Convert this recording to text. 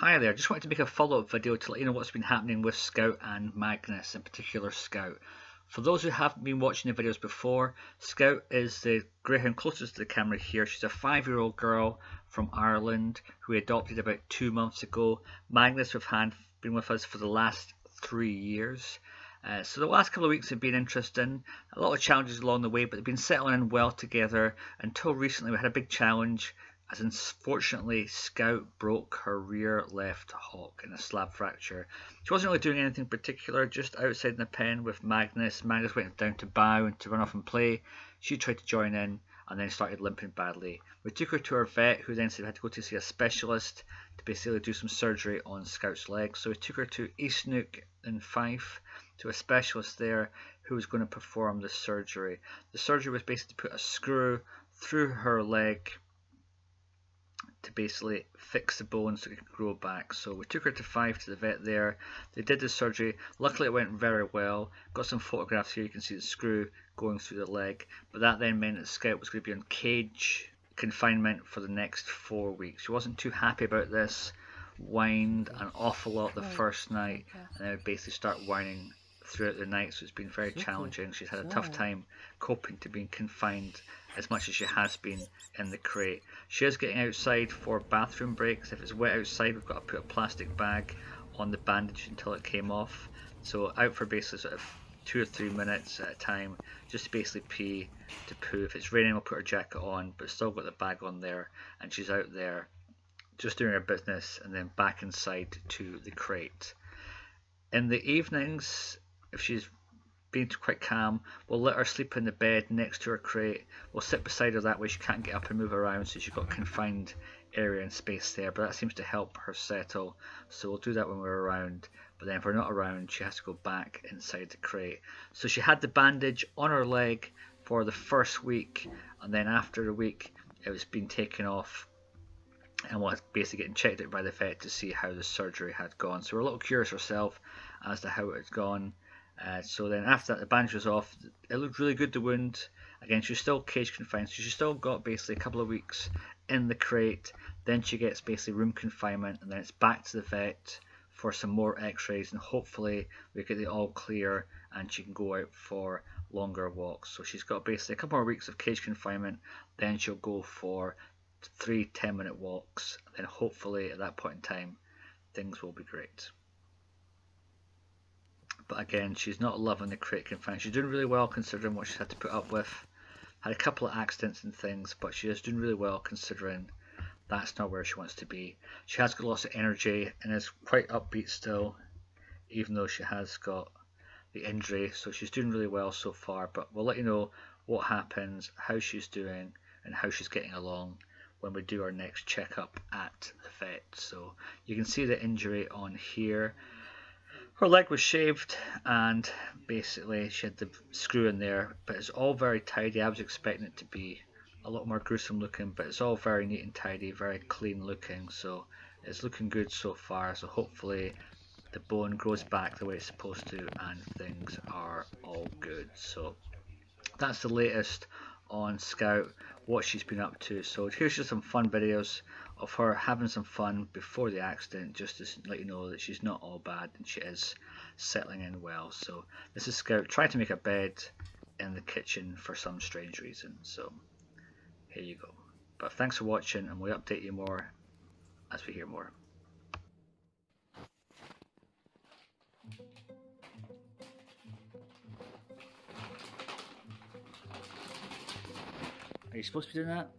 Hi there, just wanted to make a follow-up video to let you know what's been happening with Scout and Magnus, in particular Scout. For those who haven't been watching the videos before, Scout is the greyhound closest to the camera here. She's a 5-year-old girl from Ireland who we adopted about 2 months ago. Magnus we've had been with us for the last 3 years. So the last couple of weeks have been interesting, a lot of challenges along the way, but they've been settling in well together until recently. We had a big challenge, as unfortunately Scout broke her rear left hock in a slab fracture. She wasn't really doing anything particular, just outside in the pen with Magnus. Magnus went down to bow and to run off and play. She tried to join in and then started limping badly. We took her to her vet, who then said we had to go to see a specialist to basically do some surgery on Scout's leg. So we took her to Eastnook in Fife to a specialist there who was going to perform the surgery. The surgery was basically to put a screw through her leg to basically fix the bone so it could grow back. So we took her to Fife to the vet there. They did the surgery. Luckily it went very well. Got some photographs here, you can see the screw going through the leg. But that then meant that Scout was going to be on cage confinement for the next 4 weeks. She wasn't too happy about this. Whined an awful lot the first night and then basically start whining throughout the night, so it's been very challenging. She's had a tough time coping to being confined as much as she has been in the crate. She is getting outside for bathroom breaks. If it's wet outside, we've got to put a plastic bag on the bandage until it came off. So out for basically sort of 2 or 3 minutes at a time, just to basically pee, to poo. If it's raining, I'll put her jacket on, but still got the bag on there, and she's out there just doing her business and then back inside to the crate. In the evenings, if she's been quite calm, we'll let her sleep in the bed next to her crate. We'll sit beside her, that way she can't get up and move around, so she's got confined area and space there, but that seems to help her settle. So we'll do that when we're around, but then if we're not around, she has to go back inside the crate. So she had the bandage on her leg for the first week, and then after a week it was being taken off, and was basically getting checked out by the vet to see how the surgery had gone. So we're a little curious herself as to how it had gone. So then after that, the bandage was off. It looked really good, the wound. Again, she's still cage confined, so she's still got basically a couple of weeks in the crate. Then she gets basically room confinement, and then it's back to the vet for some more x-rays, and hopefully we get it all clear and she can go out for longer walks. So she's got basically a couple more weeks of cage confinement, then she'll go for 3 10-minute walks, and then hopefully at that point in time things will be great. But again, she's not loving the crate confinement. She's doing really well considering what she's had to put up with. Had a couple of accidents and things, but she is doing really well considering that's not where she wants to be. She has got lots of energy and is quite upbeat still, even though she has got the injury. So she's doing really well so far, but we'll let you know what happens, how she's doing and how she's getting along when we do our next checkup at the vet. So you can see the injury on here. Her leg was shaved and basically she had the screw in there, but it's all very tidy. I was expecting it to be a lot more gruesome looking, but it's all very neat and tidy, very clean looking, so it's looking good so far. So hopefully the bone grows back the way it's supposed to and things are all good. So that's the latest on Scout, what she's been up to. So here's just some fun videos of her having some fun before the accident, just to let you know that she's not all bad and she is settling in well. So this is Scout trying to make a bed in the kitchen for some strange reason. So here you go. But thanks for watching, and we'll update you more as we hear more. Are you supposed to be doing that?